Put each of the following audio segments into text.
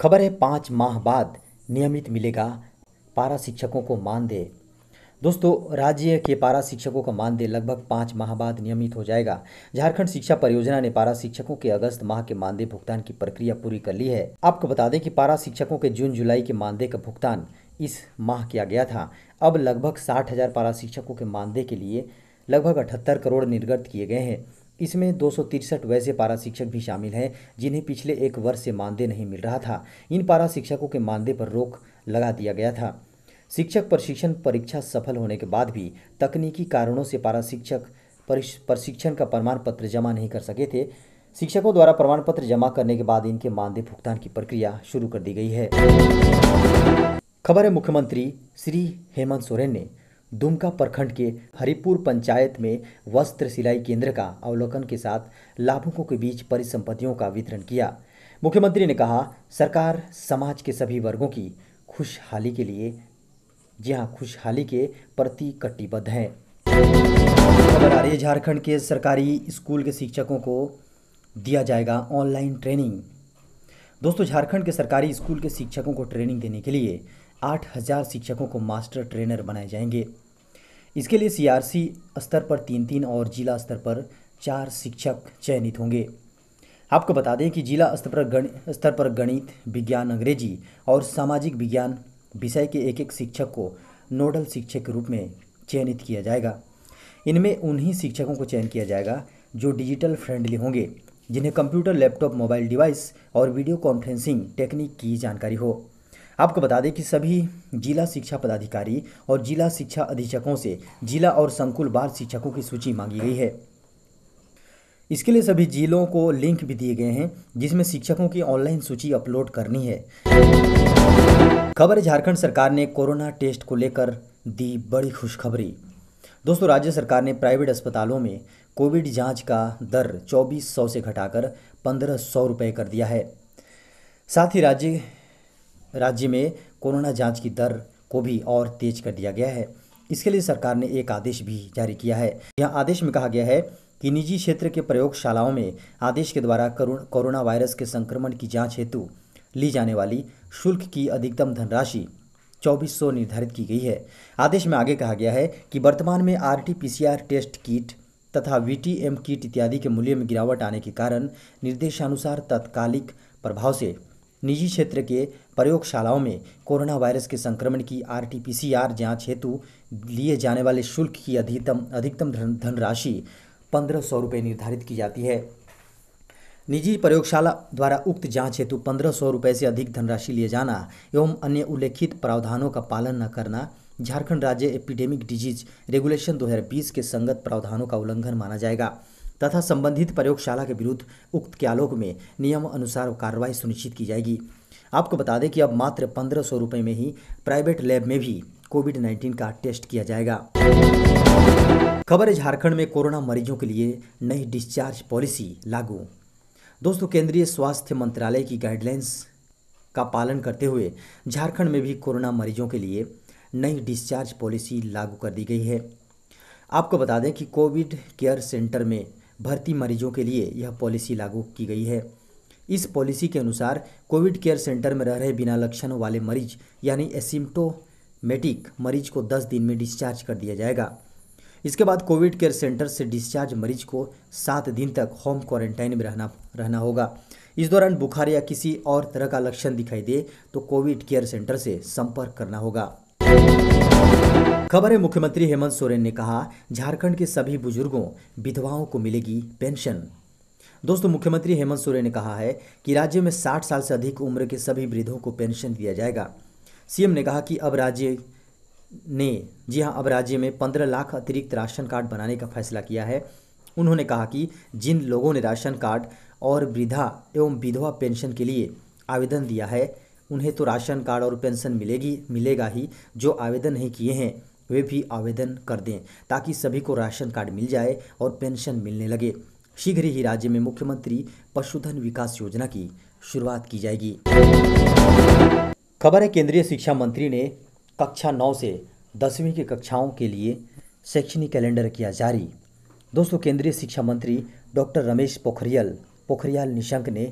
खबर है 5 माह बाद नियमित मिलेगा पारा शिक्षकों को मानदेय। दोस्तों, राज्य के पारा शिक्षकों का मानदेय लगभग 5 माह बाद नियमित हो जाएगा। झारखंड शिक्षा परियोजना ने पारा शिक्षकों के अगस्त माह के मानदेय भुगतान की प्रक्रिया पूरी कर ली है। आपको बता दें कि पारा शिक्षकों के जून जुलाई के मानदेय का भुगतान इस माह किया गया था। अब लगभग 60,000 पारा शिक्षकों के मानदेय के लिए लगभग 78 करोड़ निर्गत किए गए हैं। इसमें 263 वैसे पारा शिक्षक भी शामिल हैं जिन्हें पिछले 1 वर्ष से मानदेय नहीं मिल रहा था। इन पारा शिक्षकों के मानदेय पर रोक लगा दिया गया था। शिक्षक प्रशिक्षण परीक्षा सफल होने के बाद भी तकनीकी कारणों से पारा शिक्षक प्रशिक्षण का प्रमाण पत्र जमा नहीं कर सके थे। शिक्षकों द्वारा प्रमाण पत्र जमा करने के बाद इनके मानदेय भुगतान की प्रक्रिया शुरू कर दी गई है। खबर है मुख्यमंत्री श्री हेमंत सोरेन ने दुमका प्रखंड के हरिपुर पंचायत में वस्त्र सिलाई केंद्र का अवलोकन के साथ लाभुकों के बीच परिसंपत्तियों का वितरण किया। मुख्यमंत्री ने कहा, सरकार समाज के सभी वर्गों की खुशहाली के लिए, जी हाँ, खुशहाली के प्रति कटिबद्ध हैं। खबर आ रही है झारखंड के सरकारी स्कूल के शिक्षकों को दिया जाएगा ऑनलाइन ट्रेनिंग। दोस्तों, झारखंड के सरकारी स्कूल के शिक्षकों को ट्रेनिंग देने के लिए 8,000 शिक्षकों को मास्टर ट्रेनर बनाए जाएंगे। इसके लिए सीआरसी स्तर पर 3 और जिला स्तर पर 4 शिक्षक चयनित होंगे। आपको बता दें कि जिला स्तर पर गणित, विज्ञान, अंग्रेजी और सामाजिक विज्ञान विषय के 1 शिक्षक को नोडल शिक्षक के रूप में चयनित किया जाएगा। इनमें उन्हीं शिक्षकों को चयन किया जाएगा जो डिजिटल फ्रेंडली होंगे, जिन्हें कंप्यूटर, लैपटॉप, मोबाइल डिवाइस और वीडियो कॉन्फ्रेंसिंग टेक्निक की जानकारी हो। आपको बता दें कि सभी जिला शिक्षा पदाधिकारी और जिला शिक्षा अधीक्षकों से जिला और संकुलवार शिक्षकों की सूची मांगी गई है। इसके लिए सभी जिलों को लिंक भी दिए गए हैं जिसमें शिक्षकों की ऑनलाइन सूची अपलोड करनी है। खबर है झारखंड सरकार ने कोरोना टेस्ट को लेकर दी बड़ी खुशखबरी। दोस्तों, राज्य सरकार ने प्राइवेट अस्पतालों में कोविड जाँच का दर 2,400 से घटाकर 1,500 रुपये कर दिया है। साथ ही राज्य में कोरोना जांच की दर को भी और तेज कर दिया गया है। इसके लिए सरकार ने एक आदेश भी जारी किया है। यह आदेश में कहा गया है कि निजी क्षेत्र के प्रयोगशालाओं में आदेश के द्वारा कोरोना वायरस के संक्रमण की जांच हेतु ली जाने वाली शुल्क की अधिकतम धनराशि 2,400 निर्धारित की गई है। आदेश में आगे कहा गया है कि वर्तमान में RT-PCR टेस्ट किट तथा VTM किट इत्यादि के मूल्य में गिरावट आने के कारण निर्देशानुसार तत्कालिक प्रभाव से निजी क्षेत्र के प्रयोगशालाओं में कोरोना वायरस के संक्रमण की RT-PCR जांच हेतु लिए जाने वाले शुल्क की अधिकतम धनराशि 1,500 रुपये निर्धारित की जाती है। निजी प्रयोगशाला द्वारा उक्त जांच हेतु 1,500 रुपये से अधिक धनराशि लिए जाना एवं अन्य उल्लेखित प्रावधानों का पालन न करना झारखंड राज्य एपिडेमिक डिजीज रेगुलेशन 2020 के संगत प्रावधानों का उल्लंघन माना जाएगा तथा संबंधित प्रयोगशाला के विरुद्ध उक्त के आलोक में नियम अनुसार कार्रवाई सुनिश्चित की जाएगी। आपको बता दें कि अब मात्र 1,500 रुपये में ही प्राइवेट लैब में भी कोविड-19 का टेस्ट किया जाएगा। खबर है झारखंड में कोरोना मरीजों के लिए नई डिस्चार्ज पॉलिसी लागू। दोस्तों, केंद्रीय स्वास्थ्य मंत्रालय की गाइडलाइंस का पालन करते हुए झारखंड में भी कोरोना मरीजों के लिए नई डिस्चार्ज पॉलिसी लागू कर दी गई है। आपको बता दें कि कोविड केयर सेंटर में भर्ती मरीजों के लिए यह पॉलिसी लागू की गई है। इस पॉलिसी के अनुसार कोविड केयर सेंटर में रह रहे बिना लक्षणों वाले मरीज यानी एसिम्टोमेटिक मरीज को 10 दिन में डिस्चार्ज कर दिया जाएगा। इसके बाद कोविड केयर सेंटर से डिस्चार्ज मरीज को 7 दिन तक होम क्वारंटाइन में रहना होगा। इस दौरान बुखार या किसी और तरह का लक्षण दिखाई दे तो कोविड केयर सेंटर से संपर्क करना होगा। खबर है मुख्यमंत्री हेमंत सोरेन ने कहा, झारखंड के सभी बुजुर्गों, विधवाओं को मिलेगी पेंशन। दोस्तों, मुख्यमंत्री हेमंत सोरेन ने कहा है कि राज्य में 60 साल से अधिक उम्र के सभी वृद्धों को पेंशन दिया जाएगा। सीएम ने कहा कि अब राज्य में 15 लाख अतिरिक्त राशन कार्ड बनाने का फैसला किया है। उन्होंने कहा कि जिन लोगों ने राशन कार्ड और वृद्धा एवं विधवा पेंशन के लिए आवेदन दिया है उन्हें तो राशन कार्ड और पेंशन मिलेगा ही। जो आवेदन नहीं किए हैं वे भी आवेदन कर दें ताकि सभी को राशन कार्ड मिल जाए और पेंशन मिलने लगे। शीघ्र ही राज्य में मुख्यमंत्री पशुधन विकास योजना की शुरुआत की जाएगी। खबर है केंद्रीय शिक्षा मंत्री ने कक्षा 9 से 10वीं की कक्षाओं के लिए शैक्षणिक कैलेंडर किया जारी। दोस्तों, केंद्रीय शिक्षा मंत्री डॉक्टर रमेश पोखरियाल निशंक ने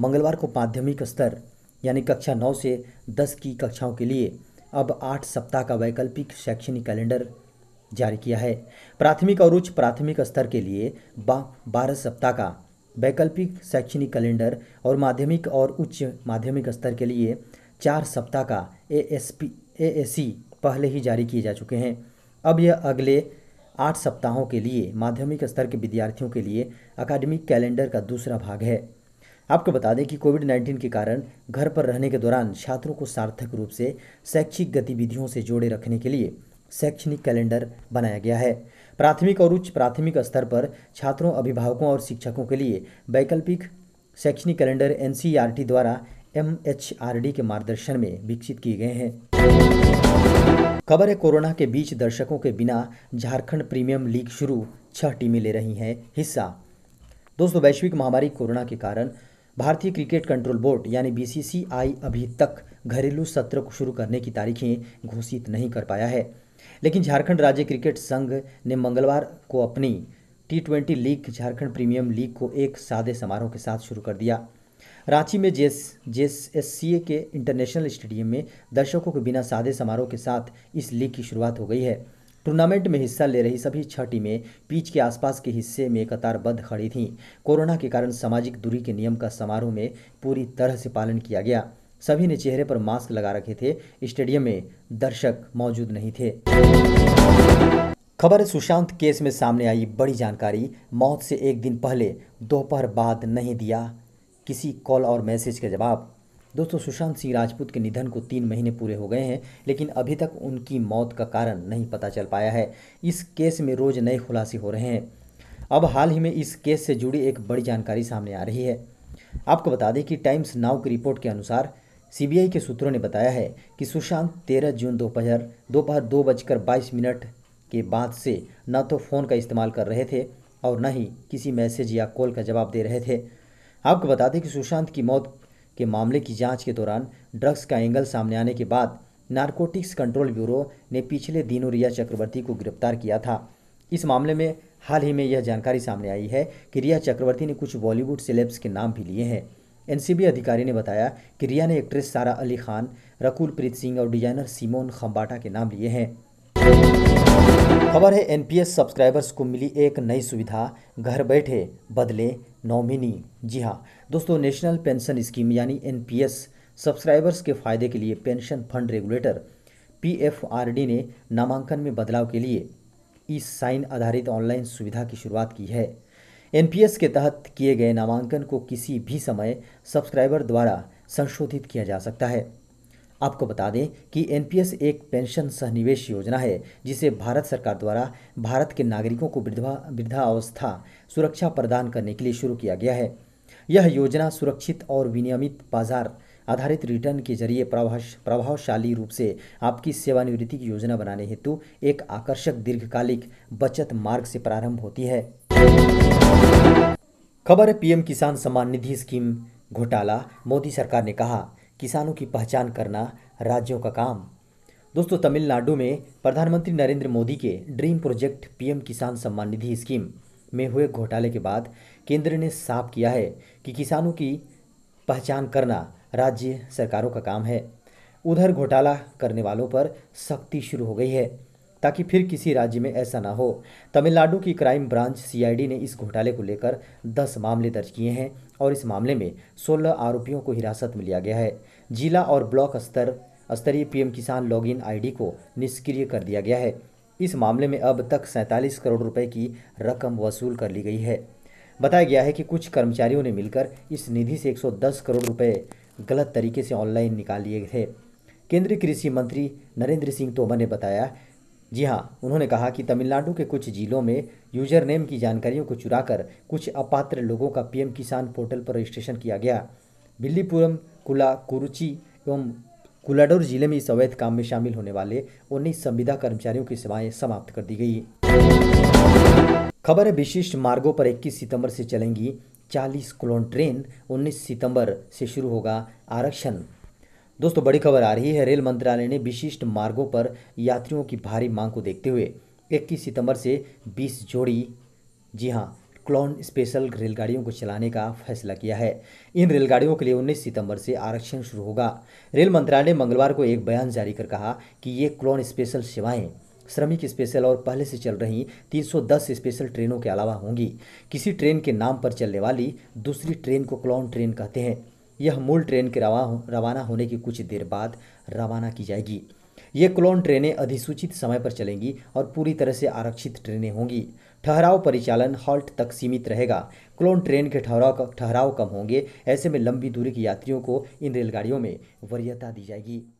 मंगलवार को माध्यमिक स्तर यानी कक्षा 9 से 10 की कक्षाओं के लिए अब 8 सप्ताह का वैकल्पिक शैक्षणिक कैलेंडर जारी किया है। प्राथमिक और उच्च प्राथमिक स्तर के लिए 12 सप्ताह का वैकल्पिक शैक्षणिक कैलेंडर और माध्यमिक और उच्च माध्यमिक स्तर के लिए 4 सप्ताह का ASC पहले ही जारी किए जा चुके हैं। अब यह अगले 8 सप्ताहों के लिए माध्यमिक स्तर के विद्यार्थियों के लिए अकादमिक कैलेंडर का दूसरा भाग है। आपको बता दें कि कोविड-19 के कारण घर पर रहने के दौरान छात्रों को सार्थक रूप से शैक्षिक गतिविधियों से जोड़े रखने के लिए शैक्षणिक कैलेंडर बनाया गया है। प्राथमिक और उच्च प्राथमिक स्तर पर छात्रों, अभिभावकों और शिक्षकों के लिए वैकल्पिक शैक्षणिक कैलेंडर NCERT द्वारा MHRD के मार्गदर्शन में विकसित किए गए हैं। खबर है कोरोना के बीच दर्शकों के बिना झारखंड प्रीमियर लीग शुरू, 6 टीमें ले रही हैं हिस्सा। दोस्तों, वैश्विक महामारी कोरोना के कारण भारतीय क्रिकेट कंट्रोल बोर्ड यानी BCCI अभी तक घरेलू सत्र को शुरू करने की तारीखें घोषित नहीं कर पाया है, लेकिन झारखंड राज्य क्रिकेट संघ ने मंगलवार को अपनी T20 league Jharkhand premier league को एक सादे समारोह के साथ शुरू कर दिया। रांची में JSCA के इंटरनेशनल स्टेडियम में दर्शकों के बिना सादे समारोह के साथ इस लीग की शुरुआत हो गई है। टूर्नामेंट में हिस्सा ले रही सभी 6 टीमें पिच के आसपास के हिस्से में कतारबद्ध खड़ी थीं। कोरोना के कारण सामाजिक दूरी के नियम का समारोह में पूरी तरह से पालन किया गया। सभी ने चेहरे पर मास्क लगा रखे थे। स्टेडियम में दर्शक मौजूद नहीं थे। खबर सुशांत केस में सामने आई बड़ी जानकारी। मौत से एक दिन पहले दोपहर बाद नहीं दिया किसी कॉल और मैसेज के जवाब। दोस्तों, सुशांत सिंह राजपूत के निधन को 3 महीने पूरे हो गए हैं, लेकिन अभी तक उनकी मौत का कारण नहीं पता चल पाया है। इस केस में रोज़ नए खुलासे हो रहे हैं। अब हाल ही में इस केस से जुड़ी एक बड़ी जानकारी सामने आ रही है। आपको बता दें कि टाइम्स नाउ की रिपोर्ट के अनुसार CBI के सूत्रों ने बताया है कि सुशांत 13 जून दोपहर 2:22 के बाद से न तो फ़ोन का इस्तेमाल कर रहे थे और न ही किसी मैसेज या कॉल का जवाब दे रहे थे। आपको बता दें कि सुशांत की मौत के मामले की जांच के दौरान ड्रग्स का एंगल सामने आने के बाद नारकोटिक्स कंट्रोल ब्यूरो ने पिछले दिनों रिया चक्रवर्ती को गिरफ्तार किया था। इस मामले में हाल ही में यह जानकारी सामने आई है कि रिया चक्रवर्ती ने कुछ बॉलीवुड सेलेब्स के नाम भी लिए हैं। NCB अधिकारी ने बताया कि रिया ने एक्ट्रेस सारा अली खान, रकुल प्रीत सिंह और डिजाइनर सीमोन खम्बाटा के नाम लिए हैं। खबर है NPS सब्सक्राइबर्स को मिली एक नई सुविधा, घर बैठे बदले नॉमिनी। जी हाँ दोस्तों, नेशनल पेंशन स्कीम यानी NPS सब्सक्राइबर्स के फायदे के लिए पेंशन फंड रेगुलेटर PFRD ने नामांकन में बदलाव के लिए ई साइन आधारित ऑनलाइन सुविधा की शुरुआत की है। NPS के तहत किए गए नामांकन को किसी भी समय सब्सक्राइबर द्वारा संशोधित किया जा सकता है। आपको बता दें कि NPS एक पेंशन सहनिवेश योजना है जिसे भारत सरकार द्वारा भारत के नागरिकों को वृद्धावस्था सुरक्षा प्रदान करने के लिए शुरू किया गया है। यह योजना सुरक्षित और विनियमित बाजार आधारित रिटर्न के जरिए प्रभावशाली रूप से आपकी सेवानिवृत्ति की योजना बनाने हेतु एक आकर्षक दीर्घकालिक बचत मार्ग से प्रारंभ होती है। खबर है PM किसान सम्मान निधि स्कीम घोटाला। मोदी सरकार ने कहा, किसानों की पहचान करना राज्यों का काम। दोस्तों, तमिलनाडु में प्रधानमंत्री नरेंद्र मोदी के ड्रीम प्रोजेक्ट PM किसान सम्मान निधि स्कीम में हुए घोटाले के बाद केंद्र ने साफ किया है कि किसानों की पहचान करना राज्य सरकारों का काम है। उधर घोटाला करने वालों पर सख्ती शुरू हो गई है ताकि फिर किसी राज्य में ऐसा ना हो। तमिलनाडु की क्राइम ब्रांच CID ने इस घोटाले को लेकर 10 मामले दर्ज किए हैं और इस मामले में 16 आरोपियों को हिरासत में लिया गया है। जिला और ब्लॉक स्तरीय PM किसान लॉगिन ID को निष्क्रिय कर दिया गया है। इस मामले में अब तक 47 करोड़ रुपए की रकम वसूल कर ली गई है। बताया गया है कि कुछ कर्मचारियों ने मिलकर इस निधि से 110 करोड़ रुपये गलत तरीके से ऑनलाइन निकाल लिए थे। केंद्रीय कृषि मंत्री नरेंद्र सिंह तोमर ने बताया, जी हाँ, उन्होंने कहा कि तमिलनाडु के कुछ जिलों में यूजर नेम की जानकारियों को चुराकर कुछ अपात्र लोगों का PM किसान पोर्टल पर रजिस्ट्रेशन किया गया। बिल्लीपुरम, कुरुची एवं कुलाडोर जिले में इस अवैध काम में शामिल होने वाले 19 संविदा कर्मचारियों की सेवाएं समाप्त कर दी गई। खबर है विशिष्ट मार्गों पर 21 सितंबर से चलेंगी 40 क्लोन ट्रेन। 19 सितंबर से शुरू होगा आरक्षण। दोस्तों, बड़ी खबर आ रही है। रेल मंत्रालय ने विशिष्ट मार्गों पर यात्रियों की भारी मांग को देखते हुए 21 सितंबर से 20 जोड़ी, जी हाँ, क्लोन स्पेशल रेलगाड़ियों को चलाने का फैसला किया है। इन रेलगाड़ियों के लिए 19 सितंबर से आरक्षण शुरू होगा। रेल मंत्रालय ने मंगलवार को एक बयान जारी कर कहा कि ये क्लोन स्पेशल सेवाएं श्रमिक स्पेशल और पहले से चल रही 310 स्पेशल ट्रेनों के अलावा होंगी। किसी ट्रेन के नाम पर चलने वाली दूसरी ट्रेन को क्लोन ट्रेन कहते हैं। यह मूल ट्रेन के रवाना होने की कुछ देर बाद रवाना की जाएगी। ये क्लोन ट्रेनें अधिसूचित समय पर चलेंगी और पूरी तरह से आरक्षित ट्रेनें होंगी। ठहराव परिचालन हॉल्ट तक सीमित रहेगा। क्लोन ट्रेन के ठहराव कम होंगे। ऐसे में लंबी दूरी के यात्रियों को इन रेलगाड़ियों में वरीयता दी जाएगी।